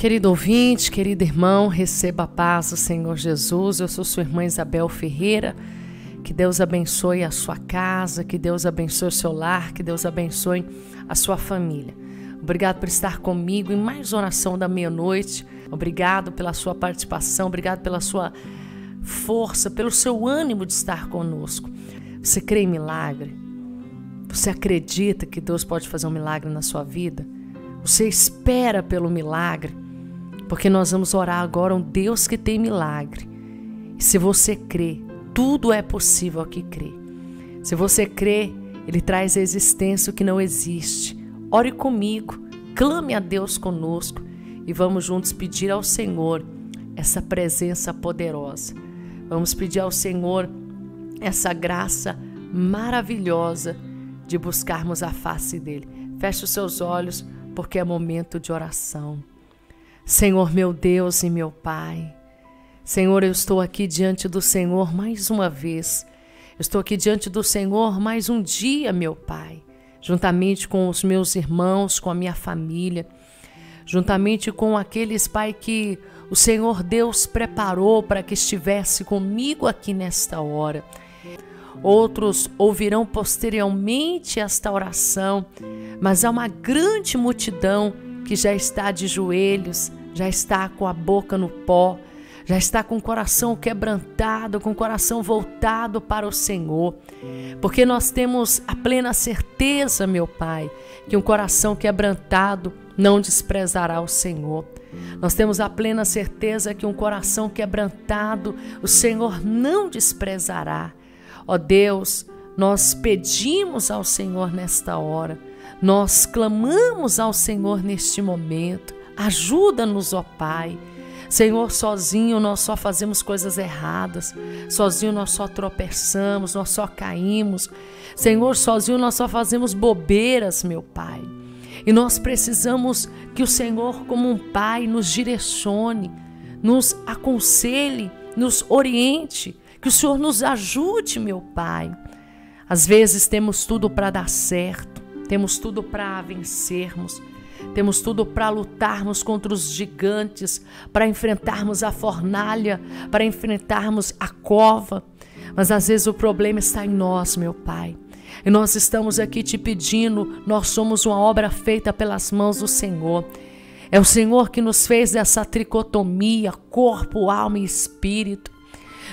Querido ouvinte, querido irmão, receba a paz do Senhor Jesus. Eu sou sua irmã Isabel Ferreira. Que Deus abençoe a sua casa, que Deus abençoe o seu lar, que Deus abençoe a sua família. Obrigado por estar comigo em mais oração da meia-noite. Obrigado pela sua participação, obrigado pela sua força, pelo seu ânimo de estar conosco. Você crê em milagre? Você acredita que Deus pode fazer um milagre na sua vida? Você espera pelo milagre? Porque nós vamos orar agora um Deus que tem milagre. E se você crê, tudo é possível ao que crê. Se você crê, Ele traz à existência o que não existe. Ore comigo, clame a Deus conosco e vamos juntos pedir ao Senhor essa presença poderosa. Vamos pedir ao Senhor essa graça maravilhosa de buscarmos a face dEle. Feche os seus olhos, porque é momento de oração. Senhor meu Deus e meu Pai, Senhor, eu estou aqui diante do Senhor mais uma vez, eu estou aqui diante do Senhor mais um dia, meu Pai, juntamente com os meus irmãos, com a minha família, juntamente com aqueles, Pai, que o Senhor Deus preparou para que estivesse comigo aqui nesta hora. Outros ouvirão posteriormente esta oração, mas há uma grande multidão que já está de joelhos, já está com a boca no pó, já está com o coração quebrantado, com o coração voltado para o Senhor. Porque nós temos a plena certeza, meu Pai, que um coração quebrantado não desprezará o Senhor. Nós temos a plena certeza que um coração quebrantado o Senhor não desprezará. Ó Deus, nós pedimos ao Senhor nesta hora, nós clamamos ao Senhor neste momento. Ajuda-nos, ó Pai. Senhor, sozinho nós só fazemos coisas erradas. Sozinho nós só tropeçamos, nós só caímos. Senhor, sozinho nós só fazemos bobeiras, meu Pai. E nós precisamos que o Senhor, como um Pai, nos direcione, nos aconselhe, nos oriente. Que o Senhor nos ajude, meu Pai. Às vezes temos tudo para dar certo. Temos tudo para vencermos, temos tudo para lutarmos contra os gigantes, para enfrentarmos a fornalha, para enfrentarmos a cova. Mas às vezes o problema está em nós, meu Pai. E nós estamos aqui te pedindo, nós somos uma obra feita pelas mãos do Senhor. É o Senhor que nos fez essa tricotomia, corpo, alma e espírito.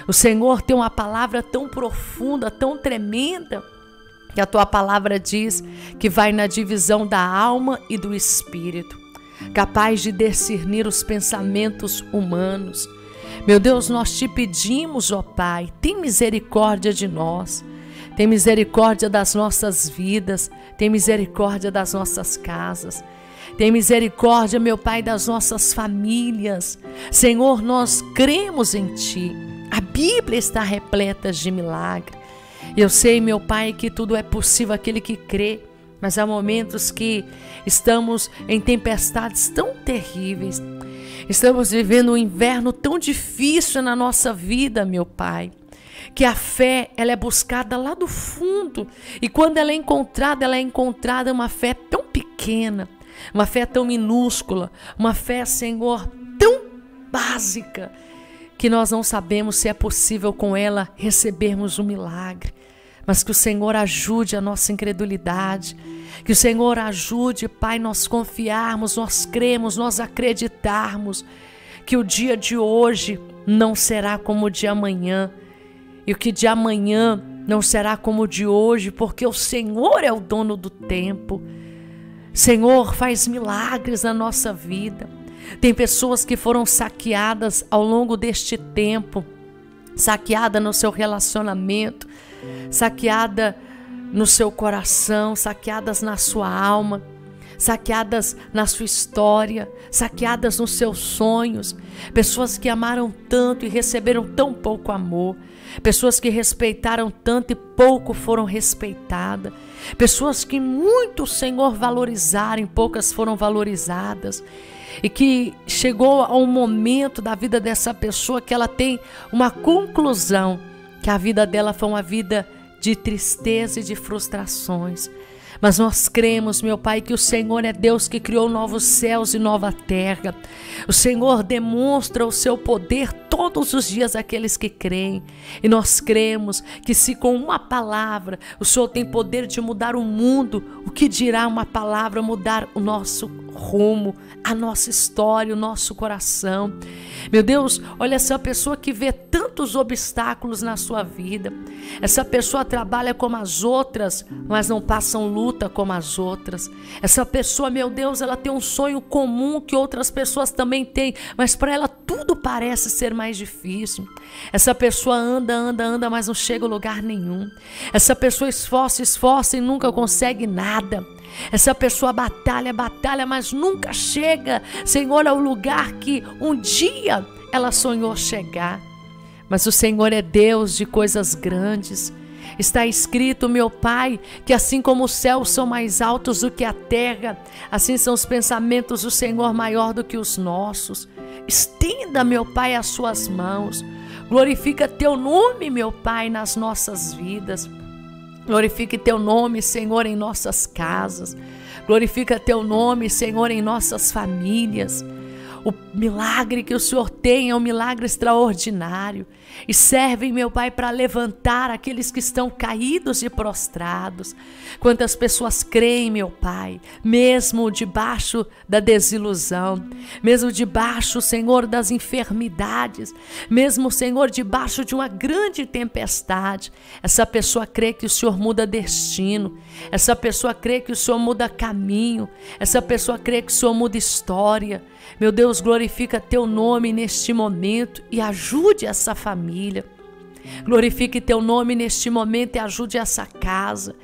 O Senhor tem uma palavra tão profunda, tão tremenda, que a tua palavra diz que vai na divisão da alma e do espírito, capaz de discernir os pensamentos humanos. Meu Deus, nós te pedimos, ó Pai, tem misericórdia de nós, tem misericórdia das nossas vidas, tem misericórdia das nossas casas. Tem misericórdia, meu Pai, das nossas famílias. Senhor, nós cremos em Ti. A Bíblia está repleta de milagres. Eu sei, meu Pai, que tudo é possível aquele que crê, mas há momentos que estamos em tempestades tão terríveis, estamos vivendo um inverno tão difícil na nossa vida, meu Pai, que a fé, ela é buscada lá do fundo, e quando ela é encontrada uma fé tão pequena, uma fé tão minúscula, uma fé, Senhor, tão básica, que nós não sabemos se é possível com ela recebermos um milagre, mas que o Senhor ajude a nossa incredulidade, que o Senhor ajude, Pai, nós confiarmos, nós cremos, nós acreditarmos que o dia de hoje não será como o de amanhã, e o que de amanhã não será como o de hoje, porque o Senhor é o dono do tempo. Senhor, faz milagres na nossa vida. Tem pessoas que foram saqueadas ao longo deste tempo, saqueada no seu relacionamento, saqueada no seu coração, saqueadas na sua alma, saqueadas na sua história, saqueadas nos seus sonhos, pessoas que amaram tanto e receberam tão pouco amor, pessoas que respeitaram tanto e pouco foram respeitadas, pessoas que muito, Senhor, valorizaram e poucas foram valorizadas, e que chegou a um momento da vida dessa pessoa que ela tem uma conclusão, que a vida dela foi uma vida de tristeza e de frustrações. Mas nós cremos, meu Pai, que o Senhor é Deus que criou novos céus e nova terra. O Senhor demonstra o seu poder todos os dias àqueles que creem. E nós cremos que se com uma palavra o Senhor tem poder de mudar o mundo, o que dirá uma palavra mudar o nosso rumo, a nossa história, o nosso coração. Meu Deus, olha essa pessoa que vê tantos obstáculos na sua vida. Essa pessoa trabalha como as outras, mas não passam luta como as outras. Essa pessoa, meu Deus, ela tem um sonho comum que outras pessoas também têm, mas para ela tudo parece ser mais difícil. Essa pessoa anda, mas não chega a lugar nenhum. Essa pessoa esforça e nunca consegue nada. Essa pessoa batalha, mas nunca chega, Senhor, ao lugar que um dia ela sonhou chegar. Mas o Senhor é Deus de coisas grandes. Está escrito, meu Pai, que assim como os céus são mais altos do que a terra, assim são os pensamentos do Senhor maior do que os nossos. Estenda, meu Pai, as suas mãos. Glorifica teu nome, meu Pai, nas nossas vidas. Glorifique teu nome, Senhor, em nossas casas. Glorifica teu nome, Senhor, em nossas famílias. O milagre que o Senhor tem é um milagre extraordinário. E servem, meu Pai, para levantar aqueles que estão caídos e prostrados. Quantas pessoas creem, meu Pai, mesmo debaixo da desilusão, mesmo debaixo, Senhor, das enfermidades, mesmo, Senhor, debaixo de uma grande tempestade. Essa pessoa crê que o Senhor muda destino, essa pessoa crê que o Senhor muda caminho, essa pessoa crê que o Senhor muda história. Meu Deus, glorifica teu nome neste momento e ajude essa família. Glorifique teu nome neste momento e ajude essa casa.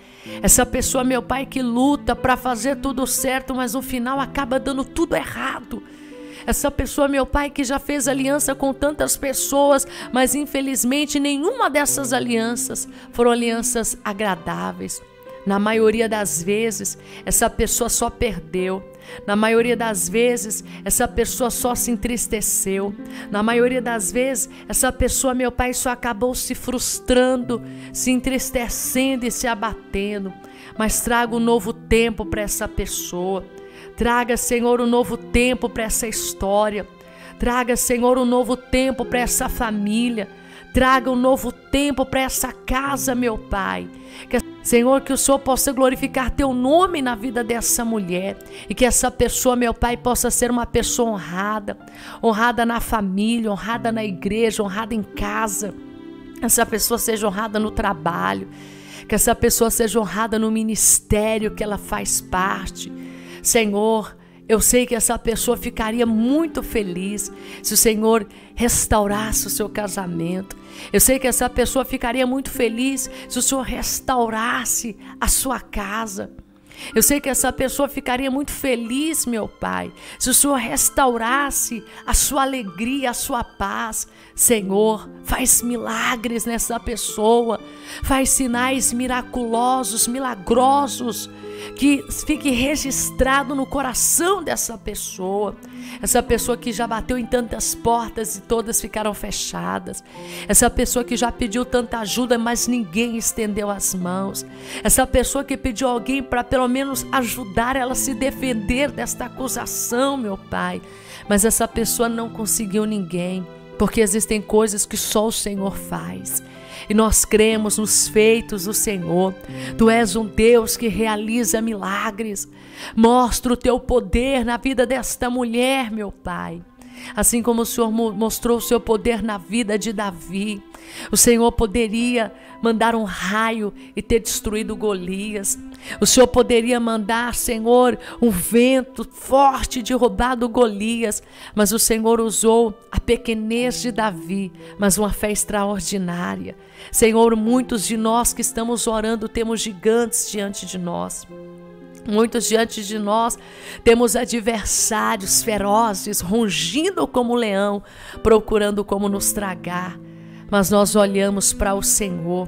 Essa pessoa, meu Pai, que luta para fazer tudo certo, mas no final acaba dando tudo errado. Essa pessoa, meu Pai, que já fez aliança com tantas pessoas, mas infelizmente nenhuma dessas alianças foram alianças agradáveis. Na maioria das vezes, essa pessoa só perdeu. Na maioria das vezes, essa pessoa só se entristeceu. Na maioria das vezes, essa pessoa, meu Pai, só acabou se frustrando, se entristecendo e se abatendo. Mas traga um novo tempo para essa pessoa. Traga, Senhor, um novo tempo para essa história. Traga, Senhor, um novo tempo para essa família. Traga um novo tempo para essa casa, meu Pai. Senhor, que o Senhor possa glorificar teu nome na vida dessa mulher. E que essa pessoa, meu Pai, possa ser uma pessoa honrada. Honrada na família, honrada na igreja, honrada em casa. Essa pessoa seja honrada no trabalho. Que essa pessoa seja honrada no ministério que ela faz parte. Senhor, eu sei que essa pessoa ficaria muito feliz se o Senhor restaurasse o seu casamento. Eu sei que essa pessoa ficaria muito feliz se o Senhor restaurasse a sua casa. Eu sei que essa pessoa ficaria muito feliz, meu Pai, se o Senhor restaurasse a sua alegria, a sua paz. Senhor, faz milagres nessa pessoa, faz sinais miraculosos, milagrosos, que fique registrado no coração dessa pessoa. Essa pessoa que já bateu em tantas portas e todas ficaram fechadas. Essa pessoa que já pediu tanta ajuda, mas ninguém estendeu as mãos. Essa pessoa que pediu alguém para pelo menos ajudar ela a se defender desta acusação, meu Pai. Mas essa pessoa não conseguiu ninguém, porque existem coisas que só o Senhor faz. E nós cremos nos feitos do Senhor. Tu és um Deus que realiza milagres. Mostra o teu poder na vida desta mulher, meu Pai. Assim como o Senhor mostrou o seu poder na vida de Davi. O Senhor poderia mandar um raio e ter destruído Golias. O Senhor poderia mandar, Senhor, um vento forte e derrubado Golias. Mas o Senhor usou a pequenez de Davi, mas uma fé extraordinária. Senhor, muitos de nós que estamos orando temos gigantes diante de nós. Muitos diante de nós temos adversários ferozes, rugindo como um leão, procurando como nos tragar. Mas nós olhamos para o Senhor,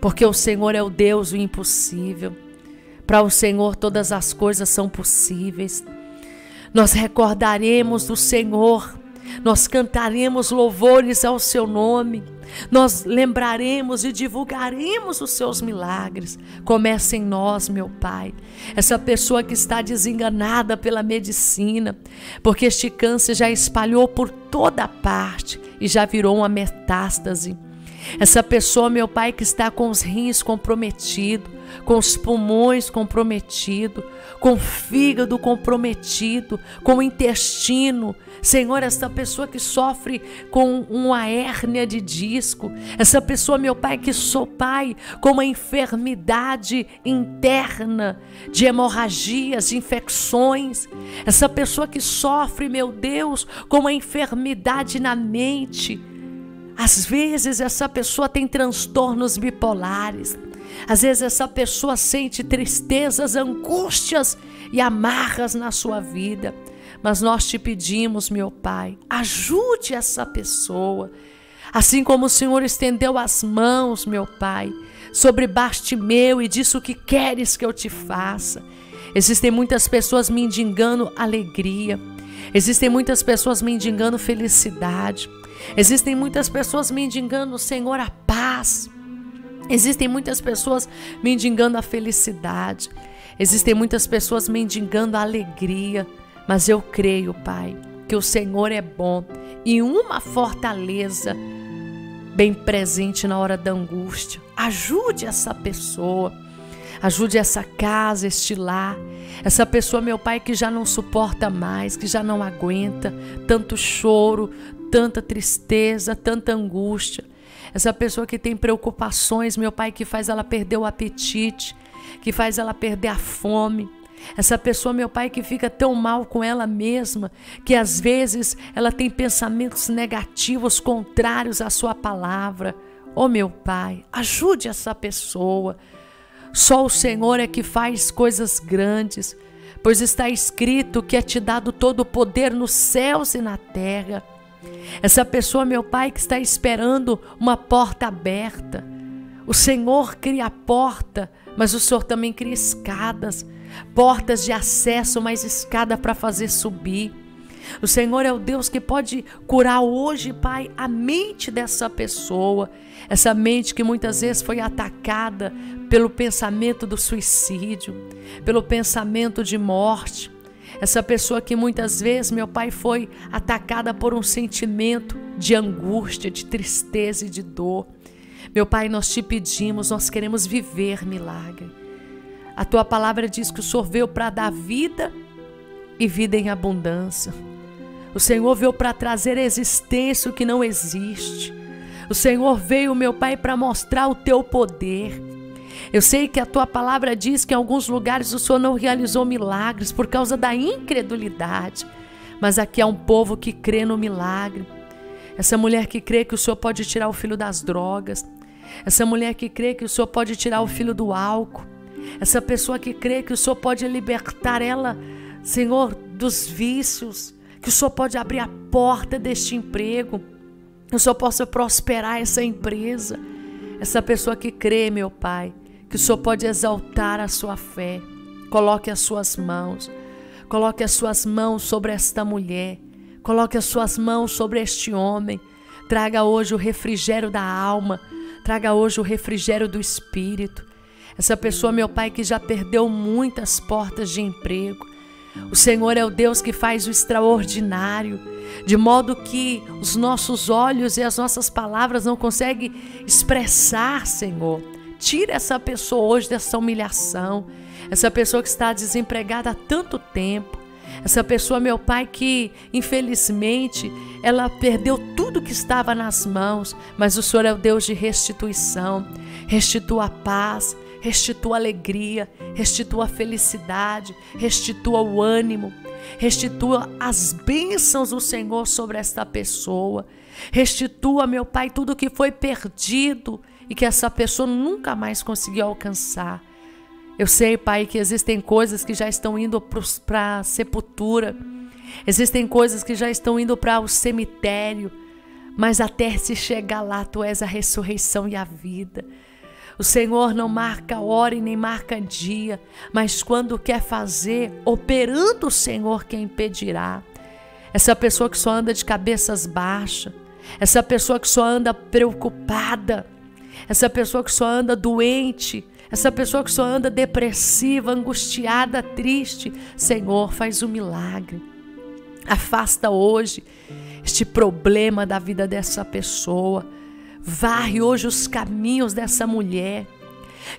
porque o Senhor é o Deus do impossível. Para o Senhor todas as coisas são possíveis. Nós recordaremos do Senhor Nós cantaremos louvores ao seu nome, nós lembraremos e divulgaremos os seus milagres. Comece em nós, meu Pai, essa pessoa que está desenganada pela medicina, porque este câncer já espalhou por toda parte e já virou uma metástase. Essa pessoa, meu Pai, que está com os rins comprometidos, com os pulmões comprometidos, com o fígado comprometido, com o intestino. Senhor, essa pessoa que sofre com uma hérnia de disco, essa pessoa, meu Pai, que sou Pai, com uma enfermidade interna, de hemorragias, de infecções, essa pessoa que sofre, meu Deus, com uma enfermidade na mente. Às vezes essa pessoa tem transtornos bipolares. Às vezes essa pessoa sente tristezas, angústias e amarras na sua vida. Mas nós te pedimos, meu Pai, ajude essa pessoa. Assim como o Senhor estendeu as mãos, meu Pai, sobre Bartimeu e disse: o que queres que eu te faça? Existem muitas pessoas mendigando alegria. Existem muitas pessoas mendigando felicidade. Existem muitas pessoas mendigando, Senhor, a paz. Existem muitas pessoas mendigando a felicidade. Existem muitas pessoas mendigando a alegria. Mas eu creio, Pai, que o Senhor é bom e uma fortaleza bem presente na hora da angústia. Ajude essa pessoa. Ajude essa casa, este lar. Essa pessoa, meu Pai, que já não suporta mais, que já não aguenta tanto choro, tanta tristeza, tanta angústia. Essa pessoa que tem preocupações, meu Pai, que faz ela perder o apetite, que faz ela perder a fome. Essa pessoa, meu Pai, que fica tão mal com ela mesma, que às vezes ela tem pensamentos negativos, contrários à sua palavra. Oh, meu Pai, ajude essa pessoa. Só o Senhor é que faz coisas grandes, pois está escrito que é te dado todo o poder nos céus e na terra. Essa pessoa, meu Pai, que está esperando uma porta aberta. O Senhor cria a porta, mas o Senhor também cria escadas, portas de acesso, mas escada para fazer subir. O Senhor é o Deus que pode curar hoje, Pai, a mente dessa pessoa, essa mente que muitas vezes foi atacada pelo pensamento do suicídio, pelo pensamento de morte. Essa pessoa que muitas vezes, meu Pai, foi atacada por um sentimento de angústia, de tristeza e de dor. Meu Pai, nós te pedimos, nós queremos viver milagre. A tua palavra diz que o Senhor veio para dar vida e vida em abundância. O Senhor veio para trazer à existência o que não existe. O Senhor veio, meu Pai, para mostrar o teu poder. Eu sei que a tua palavra diz que em alguns lugares o Senhor não realizou milagres por causa da incredulidade. Mas aqui há um povo que crê no milagre. Essa mulher que crê que o Senhor pode tirar o filho das drogas. Essa mulher que crê que o Senhor pode tirar o filho do álcool. Essa pessoa que crê que o Senhor pode libertar ela, Senhor, dos vícios. Que o Senhor pode abrir a porta deste emprego. Que o Senhor possa prosperar essa empresa. Essa pessoa que crê, meu Pai, que o Senhor pode exaltar a sua fé. Coloque as suas mãos sobre esta mulher, coloque as suas mãos sobre este homem. Traga hoje o refrigério da alma, traga hoje o refrigério do espírito. Essa pessoa, meu Pai, que já perdeu muitas portas de emprego. O Senhor é o Deus que faz o extraordinário, de modo que os nossos olhos e as nossas palavras não conseguem expressar, Senhor. Tira essa pessoa hoje dessa humilhação, essa pessoa que está desempregada há tanto tempo, essa pessoa, meu Pai, que infelizmente ela perdeu tudo que estava nas mãos, mas o Senhor é o Deus de restituição. Restitua a paz, restitua a alegria, restitua a felicidade, restitua o ânimo, restitua as bênçãos do Senhor sobre esta pessoa. Restitua, meu Pai, tudo que foi perdido e que essa pessoa nunca mais conseguiu alcançar. Eu sei, Pai, que existem coisas que já estão indo para a sepultura, existem coisas que já estão indo para o cemitério, mas até se chegar lá, Tu és a ressurreição e a vida. O Senhor não marca hora e nem marca dia, mas quando quer fazer, operando o Senhor, quem impedirá? essa pessoa que só anda de cabeças baixas, essa pessoa que só anda preocupada, essa pessoa que só anda doente, essa pessoa que só anda depressiva, angustiada, triste. Senhor, faz um milagre. Afasta hoje este problema da vida dessa pessoa. Varre hoje os caminhos dessa mulher.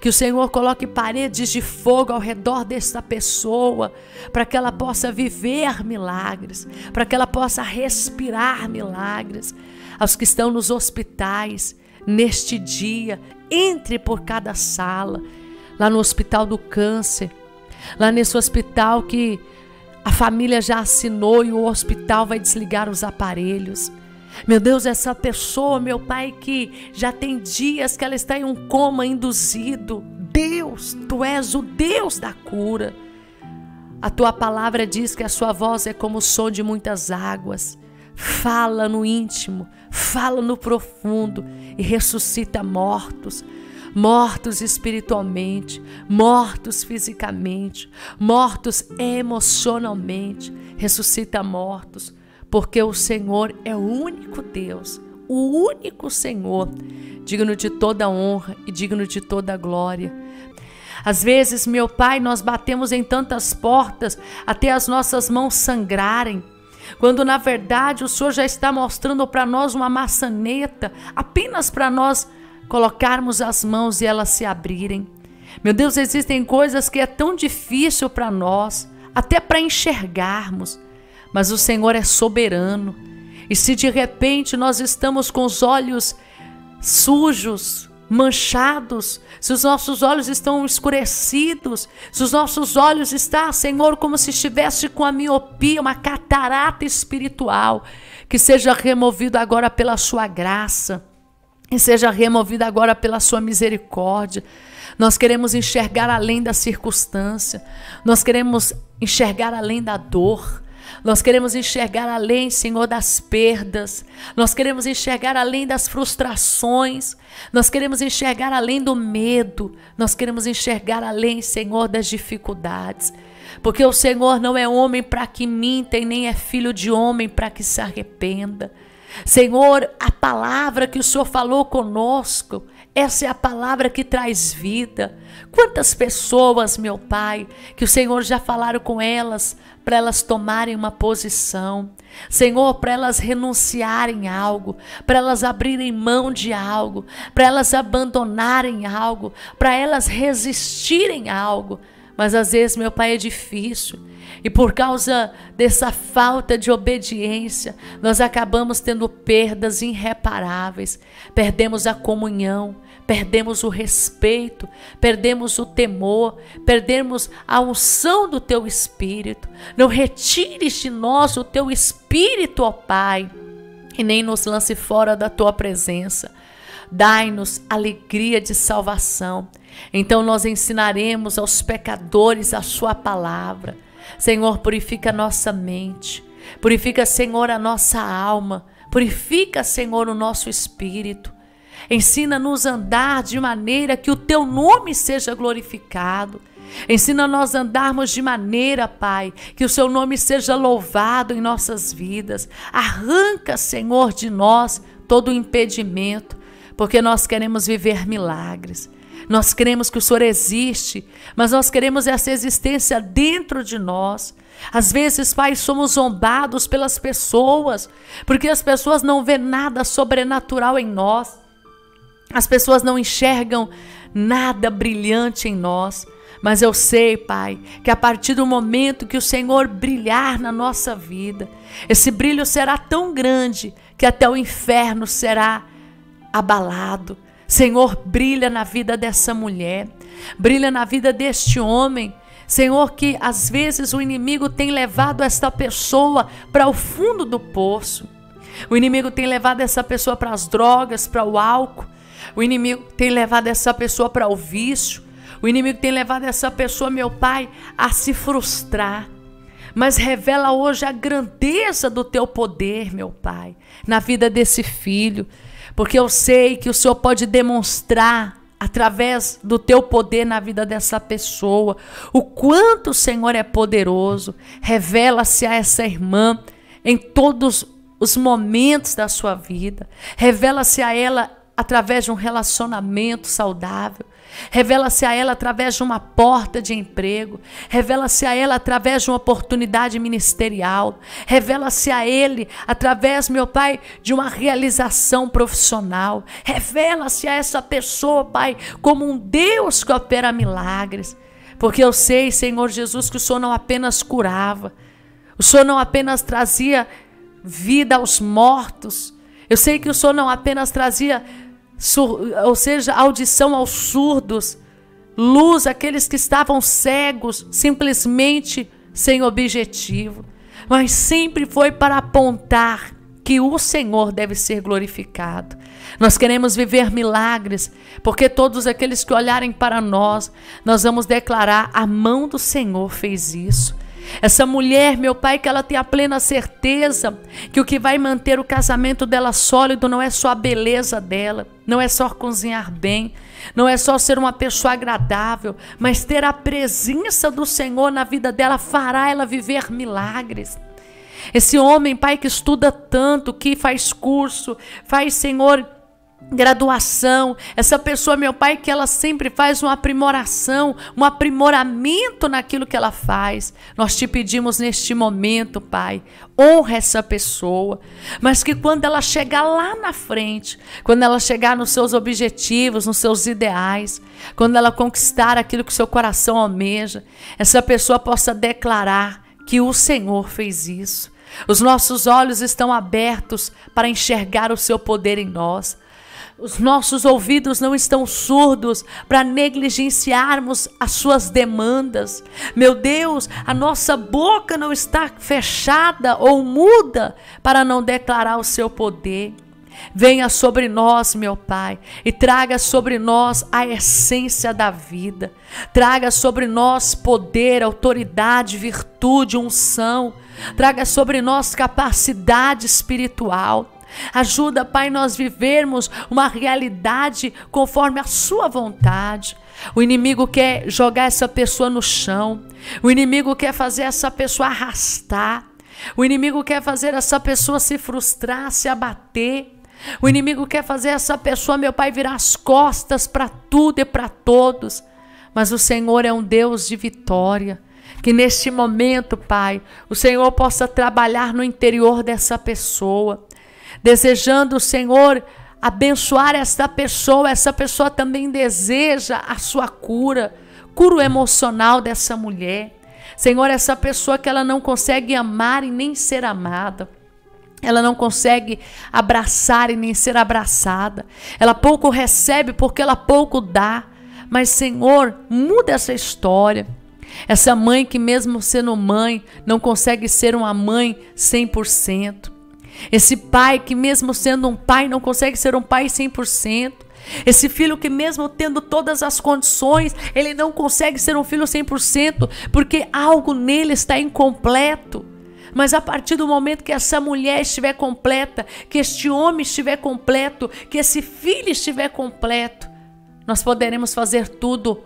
Que o Senhor coloque paredes de fogo ao redor dessa pessoa, para que ela possa viver milagres, para que ela possa respirar milagres. Aos que estão nos hospitais, neste dia, entre por cada sala, lá no hospital do câncer, lá nesse hospital que a família já assinou e o hospital vai desligar os aparelhos. Meu Deus, essa pessoa, meu Pai, que já tem dias que ela está em um coma induzido. Deus, Tu és o Deus da cura. A Tua palavra diz que a Sua voz é como o som de muitas águas. Fala no íntimo, fala no profundo e ressuscita mortos. Mortos espiritualmente, mortos fisicamente, mortos emocionalmente. Ressuscita mortos. Porque o Senhor é o único Deus, o único Senhor, digno de toda honra e digno de toda glória. Às vezes, meu Pai, nós batemos em tantas portas até as nossas mãos sangrarem, quando na verdade o Senhor já está mostrando para nós uma maçaneta, apenas para nós colocarmos as mãos e elas se abrirem. Meu Deus, existem coisas que é tão difícil para nós, até para enxergarmos. Mas o Senhor é soberano, e se de repente nós estamos com os olhos sujos, manchados, se os nossos olhos estão escurecidos, se os nossos olhos estão, Senhor, como se estivesse com a miopia, uma catarata espiritual, que seja removido agora pela Sua graça, e seja removido agora pela Sua misericórdia. Nós queremos enxergar além da circunstância, nós queremos enxergar além da dor, nós queremos enxergar além, Senhor, das perdas. Nós queremos enxergar além das frustrações. Nós queremos enxergar além do medo. Nós queremos enxergar além, Senhor, das dificuldades. Porque o Senhor não é homem para que minta e nem é filho de homem para que se arrependa. Senhor, a palavra que o Senhor falou conosco, essa é a palavra que traz vida. Quantas pessoas, meu Pai, que o Senhor já falaram com elas para elas tomarem uma posição. Senhor, para elas renunciarem a algo, para elas abrirem mão de algo, para elas abandonarem algo, para elas resistirem a algo. Mas às vezes, meu Pai, é difícil. E por causa dessa falta de obediência, nós acabamos tendo perdas irreparáveis. Perdemos a comunhão, perdemos o respeito, perdemos o temor, perdemos a unção do Teu Espírito. Não retires de nós o Teu Espírito, ó Pai, e nem nos lance fora da Tua presença. Dai-nos alegria de salvação. Então nós ensinaremos aos pecadores a Sua palavra. Senhor, purifica a nossa mente. Purifica, Senhor, a nossa alma. Purifica, Senhor, o nosso espírito. Ensina-nos a andar de maneira que o Teu nome seja glorificado. Ensina-nos a andarmos de maneira, Pai, que o Seu nome seja louvado em nossas vidas. Arranca, Senhor, de nós todo o impedimento, porque nós queremos viver milagres. Nós cremos que o Senhor existe, mas nós queremos essa existência dentro de nós. Às vezes, Pai, somos zombados pelas pessoas, porque as pessoas não vêem nada sobrenatural em nós. As pessoas não enxergam nada brilhante em nós. Mas eu sei, Pai, que a partir do momento que o Senhor brilhar na nossa vida, esse brilho será tão grande que até o inferno será abalado. Senhor, brilha na vida dessa mulher, brilha na vida deste homem. Senhor, que às vezes o inimigo tem levado esta pessoa para o fundo do poço. O inimigo tem levado essa pessoa para as drogas, para o álcool. O inimigo tem levado essa pessoa para o vício. O inimigo tem levado essa pessoa, meu Pai, a se frustrar. Mas revela hoje a grandeza do Teu poder, meu Pai, na vida desse filho. Porque eu sei que o Senhor pode demonstrar, através do Teu poder na vida dessa pessoa, o quanto o Senhor é poderoso. Revela-se a essa irmã em todos os momentos da sua vida. Revela-se a ela através de um relacionamento saudável. Revela-se a ela através de uma porta de emprego. Revela-se a ela através de uma oportunidade ministerial. Revela-se a ele através, meu Pai, de uma realização profissional. Revela-se a essa pessoa, Pai, como um Deus que opera milagres. Porque eu sei, Senhor Jesus, que o Senhor não apenas curava, o Senhor não apenas trazia vida aos mortos, eu sei que o Senhor não apenas trazia, ou seja, audição aos surdos, luz àqueles que estavam cegos, simplesmente sem objetivo, mas sempre foi para apontar que o Senhor deve ser glorificado. Nós queremos viver milagres, porque todos aqueles que olharem para nós, nós vamos declarar: a mão do Senhor fez isso. Essa mulher, meu Pai, que ela tem a plena certeza que o que vai manter o casamento dela sólido não é só a beleza dela, não é só cozinhar bem, não é só ser uma pessoa agradável, mas ter a presença do Senhor na vida dela fará ela viver milagres. Esse homem, Pai, que estuda tanto, que faz curso, faz, Senhor, graduação, essa pessoa, meu Pai, que ela sempre faz uma aprimoração, um aprimoramento naquilo que ela faz. Nós te pedimos neste momento, Pai, honra essa pessoa, mas que quando ela chegar lá na frente, quando ela chegar nos seus objetivos, nos seus ideais, quando ela conquistar aquilo que seu coração almeja, essa pessoa possa declarar que o Senhor fez isso. Os nossos olhos estão abertos para enxergar o seu poder em nós. Os nossos ouvidos não estão surdos para negligenciarmos as suas demandas. Meu Deus, a nossa boca não está fechada ou muda para não declarar o seu poder. Venha sobre nós, meu Pai, e traga sobre nós a essência da vida. Traga sobre nós poder, autoridade, virtude, unção. Traga sobre nós capacidade espiritual. Ajuda, Pai, nós vivermos uma realidade conforme a sua vontade. O inimigo quer jogar essa pessoa no chão. O inimigo quer fazer essa pessoa arrastar. O inimigo quer fazer essa pessoa se frustrar, se abater. O inimigo quer fazer essa pessoa, meu Pai, virar as costas para tudo e para todos. Mas o Senhor é um Deus de vitória. Que neste momento, Pai, o Senhor possa trabalhar no interior dessa pessoa, desejando, Senhor, abençoar essa pessoa também deseja a sua cura, cura emocional dessa mulher. Senhor, essa pessoa que ela não consegue amar e nem ser amada, ela não consegue abraçar e nem ser abraçada, ela pouco recebe porque ela pouco dá, mas, Senhor, muda essa história. Essa mãe que mesmo sendo mãe, não consegue ser uma mãe 100%. Esse pai que mesmo sendo um pai não consegue ser um pai 100%. Esse filho que mesmo tendo todas as condições, ele não consegue ser um filho 100%, porque algo nele está incompleto. Mas a partir do momento que essa mulher estiver completa, que este homem estiver completo, que esse filho estiver completo, nós poderemos fazer tudo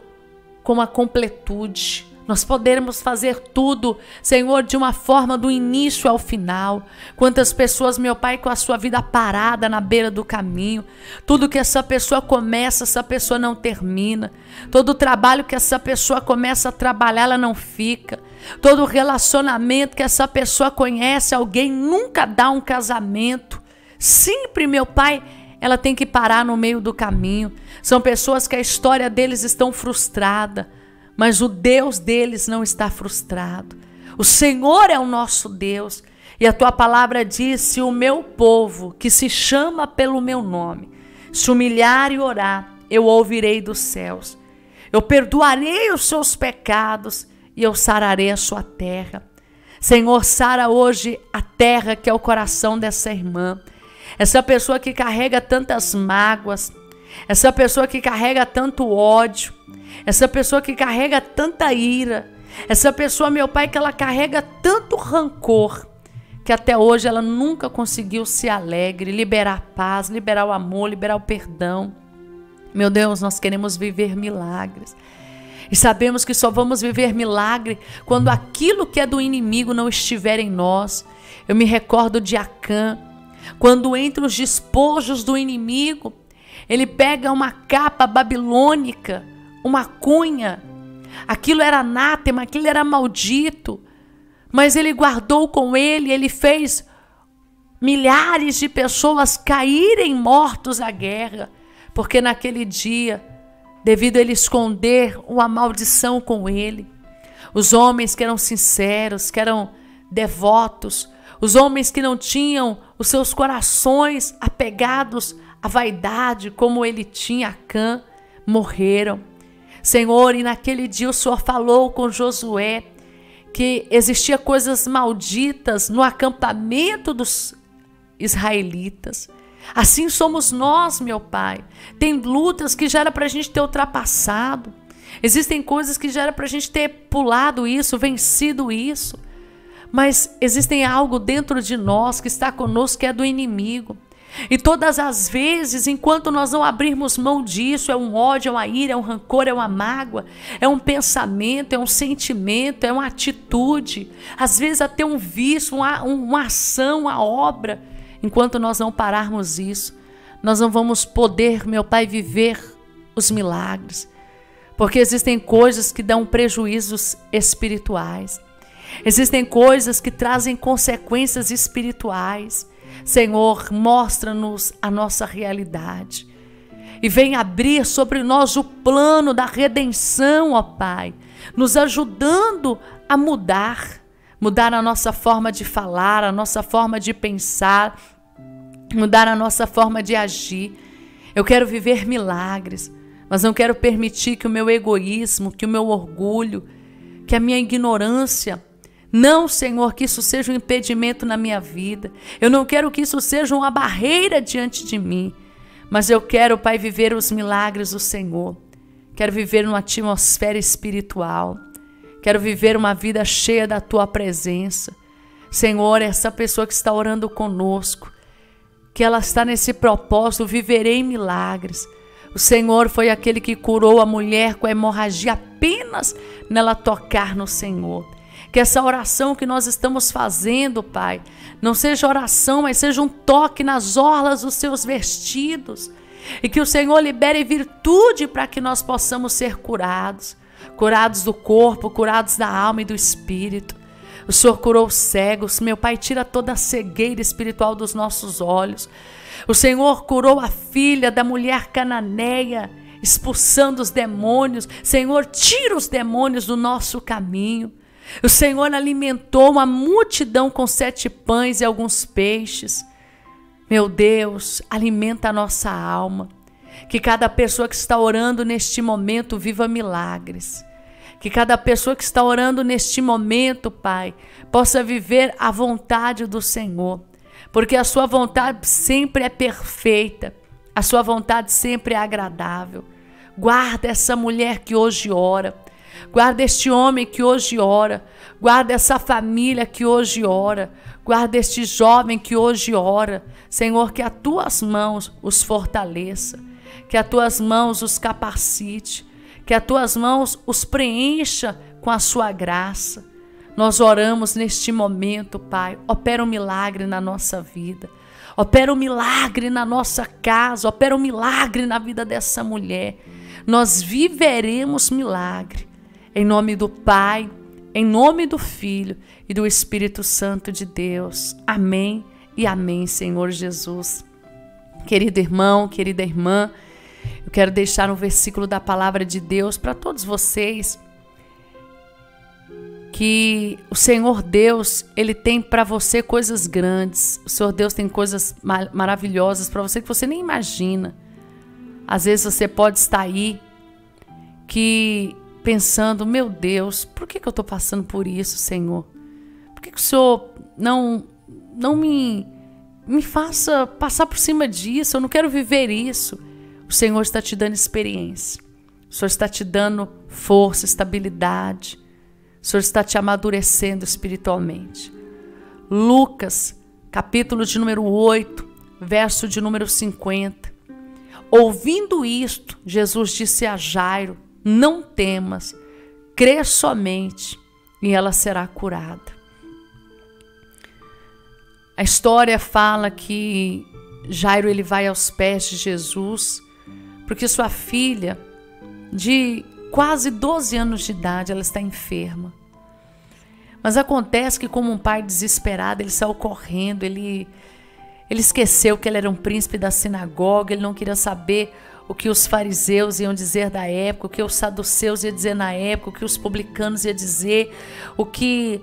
com a completude. Nós podemos fazer tudo, Senhor, de uma forma do início ao final. Quantas pessoas, meu Pai, com a sua vida parada na beira do caminho. Tudo que essa pessoa começa, essa pessoa não termina. Todo o trabalho que essa pessoa começa a trabalhar, ela não fica. Todo relacionamento que essa pessoa conhece, alguém nunca dá um casamento. Sempre, meu Pai, ela tem que parar no meio do caminho. São pessoas que a história deles estão frustrada. Mas o Deus deles não está frustrado. O Senhor é o nosso Deus. E a tua palavra diz: se o meu povo, que se chama pelo meu nome, se humilhar e orar, eu ouvirei dos céus. Eu perdoarei os seus pecados e eu sararei a sua terra. Senhor, sara hoje a terra que é o coração dessa irmã. Essa pessoa que carrega tantas mágoas. Essa pessoa que carrega tanto ódio. Essa pessoa que carrega tanta ira, essa pessoa, meu Pai, que ela carrega tanto rancor, que até hoje ela nunca conseguiu ser alegre, liberar a paz, liberar o amor, liberar o perdão. Meu Deus, nós queremos viver milagres. E sabemos que só vamos viver milagre quando aquilo que é do inimigo não estiver em nós. Eu me recordo de Acã, quando entre os despojos do inimigo, ele pega uma capa babilônica, uma cunha. Aquilo era anátema, aquilo era maldito. Mas ele guardou com ele, ele fez milhares de pessoas caírem mortos à guerra. Porque naquele dia, devido a ele esconder uma maldição com ele, os homens que eram sinceros, que eram devotos, os homens que não tinham os seus corações apegados à vaidade, como ele tinha Acã, morreram. Senhor, e naquele dia o Senhor falou com Josué que existia coisas malditas no acampamento dos israelitas. Assim somos nós, meu Pai. Tem lutas que já era para a gente ter ultrapassado. Existem coisas que já era para a gente ter pulado isso, vencido isso. Mas existem algo dentro de nós que está conosco, que é do inimigo. E todas as vezes, enquanto nós não abrirmos mão disso, é um ódio, é uma ira, é um rancor, é uma mágoa, é um pensamento, é um sentimento, é uma atitude. Às vezes até um vício, uma ação, uma obra. Enquanto nós não pararmos isso, nós não vamos poder, meu Pai, viver os milagres. Porque existem coisas que dão prejuízos espirituais. Existem coisas que trazem consequências espirituais. Senhor, mostra-nos a nossa realidade. E vem abrir sobre nós o plano da redenção, ó Pai. Nos ajudando a mudar. Mudar a nossa forma de falar, a nossa forma de pensar, mudar a nossa forma de agir. Eu quero viver milagres, mas não quero permitir que o meu egoísmo, que o meu orgulho, que a minha ignorância, não, Senhor, que isso seja um impedimento na minha vida. Eu não quero que isso seja uma barreira diante de mim, mas eu quero, Pai, viver os milagres do Senhor. Quero viver numa atmosfera espiritual. Quero viver uma vida cheia da Tua presença. Senhor, essa pessoa que está orando conosco, que ela está nesse propósito, viverei milagres. O Senhor foi aquele que curou a mulher com a hemorragia apenas nela tocar no Senhor. Que essa oração que nós estamos fazendo, Pai, não seja oração, mas seja um toque nas orlas dos seus vestidos. E que o Senhor libere virtude para que nós possamos ser curados. Curados do corpo, curados da alma e do espírito. O Senhor curou os cegos, meu Pai, tira toda a cegueira espiritual dos nossos olhos. O Senhor curou a filha da mulher cananeia, expulsando os demônios. Senhor, tira os demônios do nosso caminho. O Senhor alimentou uma multidão com 7 pães e alguns peixes. Meu Deus, alimenta a nossa alma. Que cada pessoa que está orando neste momento viva milagres. Que cada pessoa que está orando neste momento, Pai, possa viver a vontade do Senhor. Porque a Sua vontade sempre é perfeita. A Sua vontade sempre é agradável. Guarda essa mulher que hoje ora. Guarda este homem que hoje ora. Guarda essa família que hoje ora. Guarda este jovem que hoje ora. Senhor, que as Tuas mãos os fortaleça. Que as Tuas mãos os capacite, que as Tuas mãos os preencha com a Sua graça. Nós oramos neste momento, Pai, opera um milagre na nossa vida, opera um milagre na nossa casa, opera um milagre na vida dessa mulher. Nós viveremos milagre, em nome do Pai, em nome do Filho e do Espírito Santo de Deus. Amém e amém, Senhor Jesus. Querido irmão, querida irmã, eu quero deixar um versículo da palavra de Deus para todos vocês, que o Senhor Deus, Ele tem para você coisas grandes. O Senhor Deus tem coisas maravilhosas para você que você nem imagina. Às vezes você pode estar aí que pensando, meu Deus, por que eu estou passando por isso, Senhor? Por que o Senhor não me faça passar por cima disso? Eu não quero viver isso. O Senhor está te dando experiência. O Senhor está te dando força, estabilidade. O Senhor está te amadurecendo espiritualmente. Lucas, capítulo de número 8, verso de número 50. Ouvindo isto, Jesus disse a Jairo, não temas, crê somente e ela será curada. A história fala que Jairo ele vai aos pés de Jesus porque sua filha de quase 12 anos de idade ela está enferma. Mas acontece que, como um pai desesperado, ele saiu correndo, ele esqueceu que ele era um príncipe da sinagoga, ele não queria saber o que os fariseus iam dizer da época, o que os saduceus iam dizer na época, o que os publicanos iam dizer, o que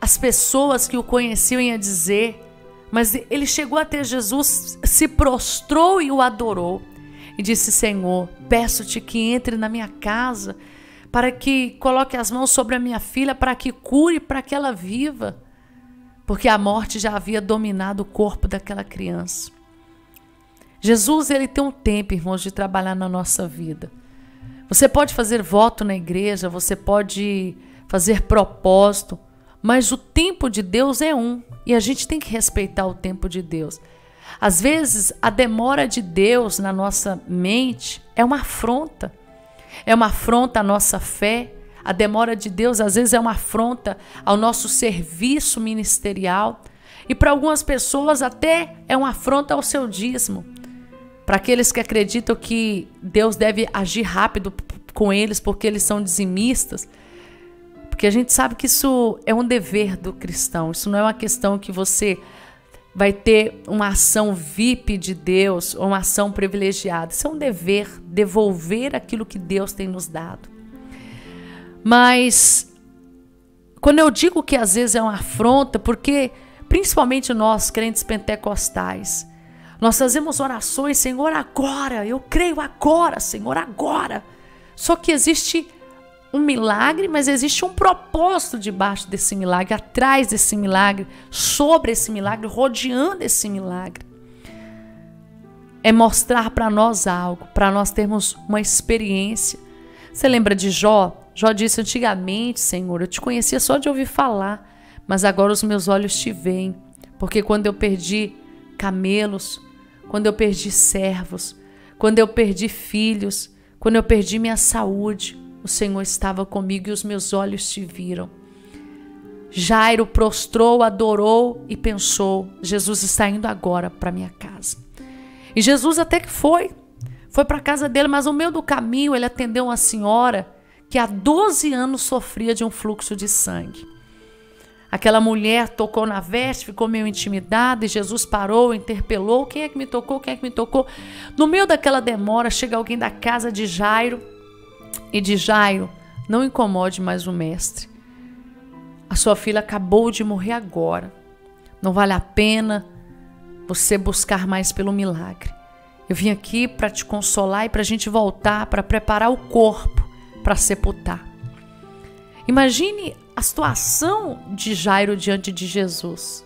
as pessoas que o conheciam iam dizer. Mas ele chegou até Jesus, se prostrou e o adorou. E disse: Senhor, peço-te que entre na minha casa, para que coloque as mãos sobre a minha filha, para que cure, para que ela viva. Porque a morte já havia dominado o corpo daquela criança. Jesus, ele tem um tempo, irmãos, de trabalhar na nossa vida. Você pode fazer voto na igreja, você pode fazer propósito, mas o tempo de Deus é um, e a gente tem que respeitar o tempo de Deus. Às vezes, a demora de Deus na nossa mente é uma afronta. É uma afronta à nossa fé. A demora de Deus às vezes é uma afronta ao nosso serviço ministerial. E para algumas pessoas até é uma afronta ao seu dízimo. Para aqueles que acreditam que Deus deve agir rápido com eles porque eles são dizimistas. Porque a gente sabe que isso é um dever do cristão. Isso não é uma questão que você vai ter uma ação VIP de Deus, ou uma ação privilegiada. Isso é um dever, devolver aquilo que Deus tem nos dado. Mas, quando eu digo que às vezes é uma afronta, porque, principalmente nós, crentes pentecostais, nós fazemos orações: Senhor, agora, eu creio agora, Senhor, agora. Só que existe um milagre, mas existe um propósito debaixo desse milagre, atrás desse milagre, sobre esse milagre, rodeando esse milagre. É mostrar para nós algo, para nós termos uma experiência. Você lembra de Jó? Jó disse: antigamente, Senhor, eu te conhecia só de ouvir falar, mas agora os meus olhos te veem, porque quando eu perdi camelos, quando eu perdi servos, quando eu perdi filhos, quando eu perdi minha saúde, o Senhor estava comigo e os meus olhos te viram. Jairo prostrou, adorou e pensou: Jesus está indo agora para minha casa. E Jesus até que foi para a casa dele, mas no meio do caminho ele atendeu uma senhora que há 12 anos sofria de um fluxo de sangue. Aquela mulher tocou na veste, ficou meio intimidada, e Jesus parou, interpelou: quem é que me tocou, quem é que me tocou? No meio daquela demora, chega alguém da casa de Jairo, e de Jairo: não incomode mais o mestre. A sua filha acabou de morrer agora. Não vale a pena você buscar mais pelo milagre. Eu vim aqui para te consolar e para a gente voltar, para preparar o corpo para sepultar. Imagine a situação de Jairo diante de Jesus.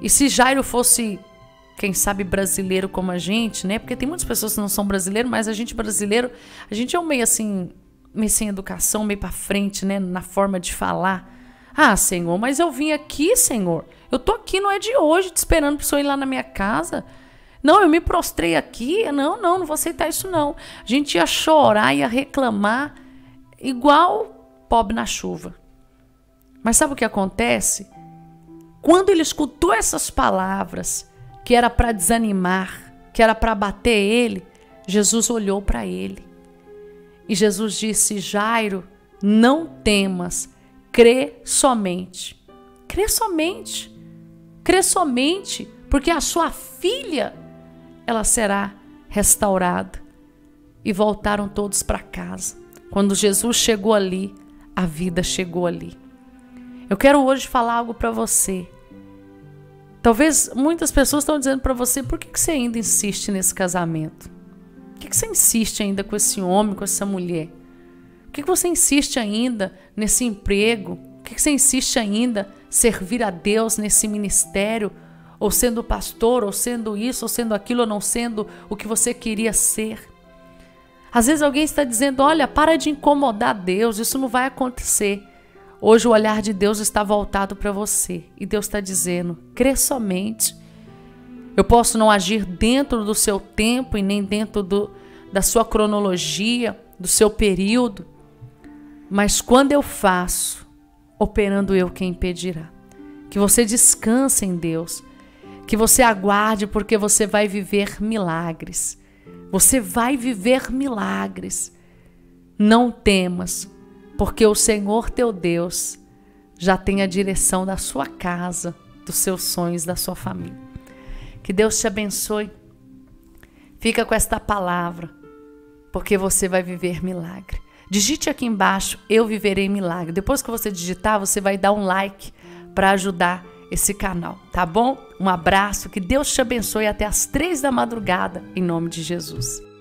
E se Jairo fosse, quem sabe, brasileiro como a gente, né? Porque tem muitas pessoas que não são brasileiros, mas a gente brasileiro, a gente é um meio assim, meio sem educação, meio pra frente, né? Na forma de falar. Ah, Senhor, mas eu vim aqui, Senhor. Eu tô aqui, não é de hoje, te esperando pro Senhor ir lá na minha casa. Não, eu me prostrei aqui. Não vou aceitar isso, não. A gente ia chorar, ia reclamar, igual pobre na chuva. Mas sabe o que acontece? Quando ele escutou essas palavras, que era para desanimar, que era para bater ele, Jesus olhou para ele. E Jesus disse: Jairo, não temas, crê somente. Crê somente. Crê somente, porque a sua filha, ela será restaurada. E voltaram todos para casa. Quando Jesus chegou ali, a vida chegou ali. Eu quero hoje falar algo para você. Talvez muitas pessoas estão dizendo para você: por que você ainda insiste nesse casamento? Por que você insiste ainda com esse homem, com essa mulher? Por que você insiste ainda nesse emprego? Por que você insiste ainda servir a Deus nesse ministério? Ou sendo pastor, ou sendo isso, ou sendo aquilo, ou não sendo o que você queria ser? Às vezes alguém está dizendo: olha, para de incomodar Deus, isso não vai acontecer. Hoje o olhar de Deus está voltado para você. E Deus está dizendo: crê somente. Eu posso não agir dentro do seu tempo e nem dentro da sua cronologia, do seu período. Mas quando eu faço, operando eu, quem impedirá. que você descanse em Deus, que você aguarde, porque você vai viver milagres. Você vai viver milagres. Não temas, porque o Senhor teu Deus já tem a direção da sua casa, dos seus sonhos, da sua família. Que Deus te abençoe. Fica com esta palavra, porque você vai viver milagre. Digite aqui embaixo, eu viverei milagre. Depois que você digitar, você vai dar um like para ajudar esse canal, tá bom? Um abraço, que Deus te abençoe até às 3 da madrugada, em nome de Jesus.